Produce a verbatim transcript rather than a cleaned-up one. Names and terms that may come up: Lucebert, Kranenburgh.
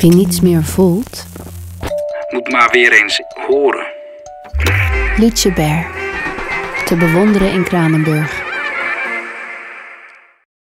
Wie niets meer voelt, moet maar weer eens horen. Lucebert, te bewonderen in Kranenburgh.